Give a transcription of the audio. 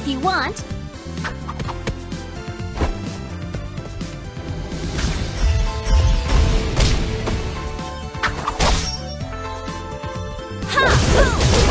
if you want. Ha!